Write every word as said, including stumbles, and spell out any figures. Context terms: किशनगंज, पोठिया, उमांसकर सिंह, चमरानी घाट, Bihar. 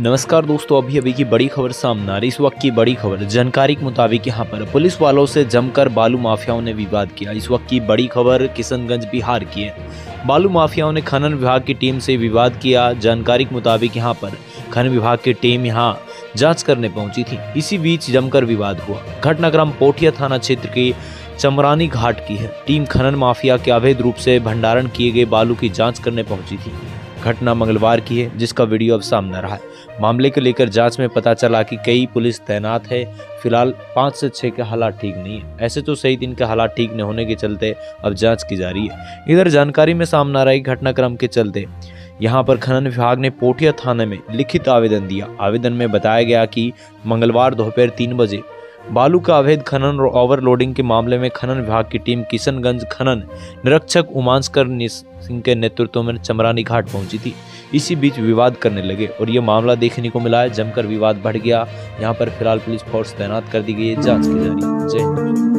नमस्कार दोस्तों, अभी अभी की बड़ी खबर सामने आ रही। इस वक्त की बड़ी खबर जानकारी के मुताबिक यहाँ पर पुलिस वालों से जमकर बालू माफियाओं ने विवाद किया। इस वक्त की बड़ी खबर किशनगंज बिहार की है। बालू माफियाओं ने खनन विभाग की टीम से विवाद किया। जानकारी के मुताबिक यहाँ पर खनन विभाग की टीम यहाँ जांच करने पहुंची थी। इसी बीच जमकर विवाद हुआ। घटनाक्रम पोठिया थाना क्षेत्र की चमरानी घाट की है। टीम खनन माफिया के अवैध रूप से भंडारण किए गए बालू की जाँच करने पहुंची थी। घटना मंगलवार की है, जिसका वीडियो अब सामने रहा है। मामले को लेकर जांच में पता चला कि कई पुलिस तैनात है। फिलहाल पाँच से छः के हालात ठीक नहीं है। ऐसे तो सही दिन के हालात ठीक न होने के चलते अब जांच की जा रही है। इधर जानकारी में सामने आ रही घटनाक्रम के चलते यहाँ पर खनन विभाग ने पोठिया थाने में लिखित आवेदन दिया। आवेदन में बताया गया कि मंगलवार दोपहर तीन बजे बालू का अवैध खनन और ओवरलोडिंग के मामले में खनन विभाग की टीम किशनगंज खनन निरीक्षक उमांसकर सिंह के नेतृत्व में चमरानी घाट पहुंची थी। इसी बीच विवाद करने लगे और ये मामला देखने को मिला है। जमकर विवाद बढ़ गया। यहां पर फिलहाल पुलिस फोर्स तैनात कर दी गई है। जांच की जा रही है। जय हिंद।